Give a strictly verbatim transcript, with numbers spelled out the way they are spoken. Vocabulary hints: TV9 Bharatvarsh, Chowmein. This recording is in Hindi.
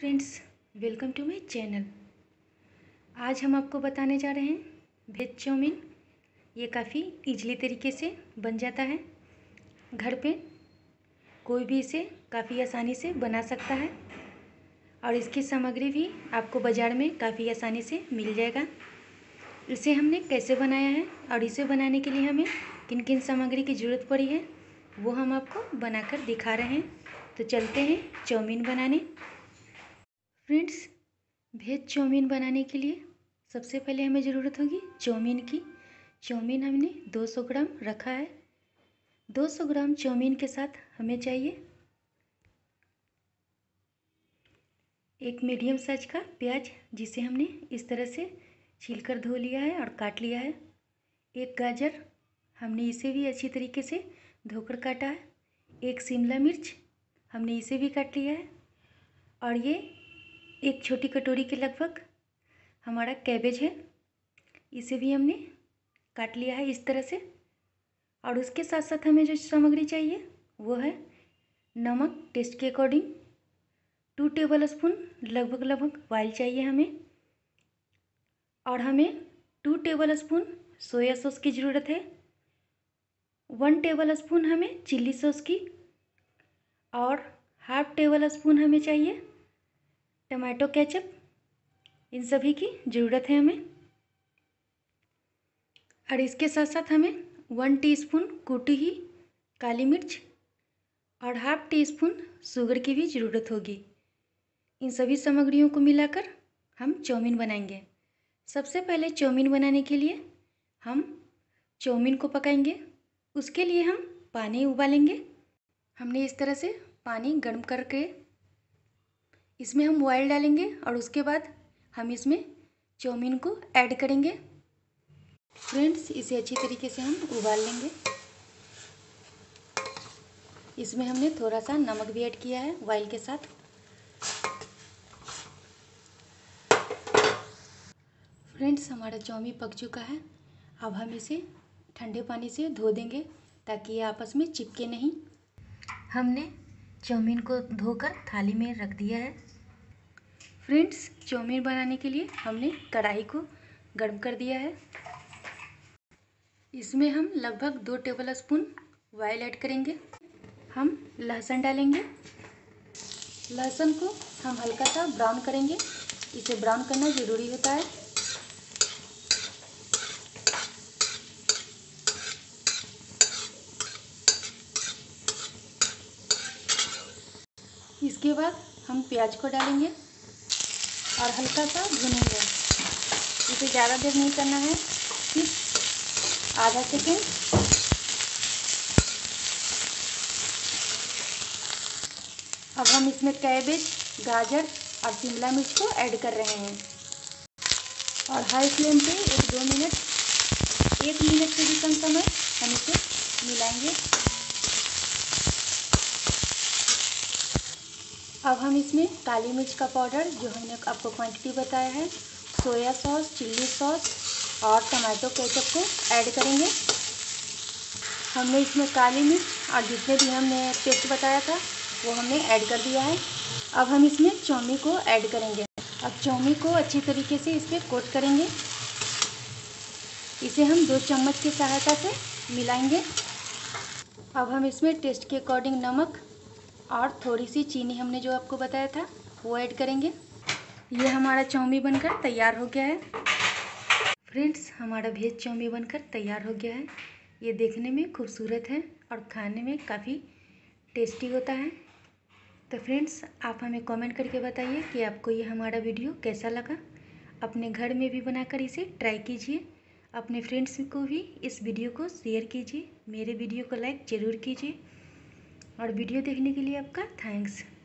Friends, welcome to my channel. आज हम आपको बताने जा रहे हैं वेज चाउमीन। ये काफ़ी इजली तरीके से बन जाता है, घर पे कोई भी इसे काफ़ी आसानी से बना सकता है और इसकी सामग्री भी आपको बाज़ार में काफ़ी आसानी से मिल जाएगा। इसे हमने कैसे बनाया है और इसे बनाने के लिए हमें किन किन सामग्री की ज़रूरत पड़ी है वो हम आपको बनाकर दिखा रहे हैं। तो चलते हैं चाउमीन बनाने। फ्रेंड्स, वेज चाउमीन बनाने के लिए सबसे पहले हमें ज़रूरत होगी चाउमीन की। चाउमीन हमने दो सौ ग्राम रखा है। दो सौ ग्राम चाउमीन के साथ हमें चाहिए एक मीडियम साइज का प्याज, जिसे हमने इस तरह से छीलकर धो लिया है और काट लिया है। एक गाजर, हमने इसे भी अच्छी तरीके से धोकर काटा है। एक शिमला मिर्च, हमने इसे भी काट लिया है। और ये एक छोटी कटोरी के लगभग हमारा कैबेज है, इसे भी हमने काट लिया है इस तरह से। और उसके साथ साथ हमें जो सामग्री चाहिए वो है नमक टेस्ट के अकॉर्डिंग। टू टेबल स्पून लगभग लगभग ऑयल चाहिए हमें। और हमें two tablespoon soya sauce की ज़रूरत है। वन टेबल स्पून हमें चिल्ली सॉस की और हाफ टेबल स्पून हमें चाहिए टमाटो केचप। इन सभी की ज़रूरत है हमें। और इसके साथ साथ हमें वन टीस्पून कूटी ही काली मिर्च और हाफ टी स्पून शुगर की भी ज़रूरत होगी। इन सभी सामग्रियों को मिलाकर हम चाउमीन बनाएंगे। सबसे पहले चाउमीन बनाने के लिए हम चाउमीन को पकाएंगे। उसके लिए हम पानी उबालेंगे। हमने इस तरह से पानी गर्म करके इसमें हम ऑयल डालेंगे और उसके बाद हम इसमें चाउमीन को ऐड करेंगे। फ्रेंड्स, इसे अच्छी तरीके से हम उबाल लेंगे। इसमें हमने थोड़ा सा नमक भी ऐड किया है ऑयल के साथ। फ्रेंड्स, हमारा चाउमीन पक चुका है। अब हम इसे ठंडे पानी से धो देंगे ताकि ये आपस में चिपके नहीं। हमने चाउमीन को धोकर थाली में रख दिया है। फ्रेंड्स, चाउमीन बनाने के लिए हमने कढ़ाई को गर्म कर दिया है। इसमें हम लगभग दो टेबल स्पून ऑयल ऐड करेंगे। हम लहसुन डालेंगे। लहसुन को हम हल्का सा ब्राउन करेंगे। इसे ब्राउन करना ज़रूरी होता है। इसके बाद हम प्याज को डालेंगे और हल्का सा भूनेंगे। इसे ज़्यादा देर नहीं करना है, सिर्फ आधा सेकेंड। अब हम इसमें कैबेज, गाजर और शिमला मिर्च को ऐड कर रहे हैं और हाई फ्लेम पे एक दो मिनट एक मिनट से भी कम समय हम इसे मिलाएंगे। अब हम इसमें काली मिर्च का पाउडर, जो हमने आपको क्वांटिटी बताया है, सोया सॉस, चिल्ली सॉस और टमाटो केचप को ऐड करेंगे। हमने इसमें काली मिर्च और जितने भी हमने पेस्ट बताया था वो हमने ऐड कर दिया है। अब हम इसमें चाउमीन को ऐड करेंगे। अब चाउमीन को अच्छी तरीके से इस पर कोट करेंगे। इसे हम दो चम्मच की सहायता से मिलाएंगे। अब हम इसमें टेस्ट के अकॉर्डिंग नमक और थोड़ी सी चीनी, हमने जो आपको बताया था, वो ऐड करेंगे। ये हमारा चाउमीन बनकर तैयार हो गया है। फ्रेंड्स, हमारा वेज चाउमीन बनकर तैयार हो गया है। ये देखने में खूबसूरत है और खाने में काफ़ी टेस्टी होता है। तो फ्रेंड्स, आप हमें कमेंट करके बताइए कि आपको ये हमारा वीडियो कैसा लगा। अपने घर में भी बनाकर इसे ट्राई कीजिए। अपने फ्रेंड्स को भी इस वीडियो को शेयर कीजिए। मेरे वीडियो को लाइक ज़रूर कीजिए और वीडियो देखने के लिए आपका थैंक्स।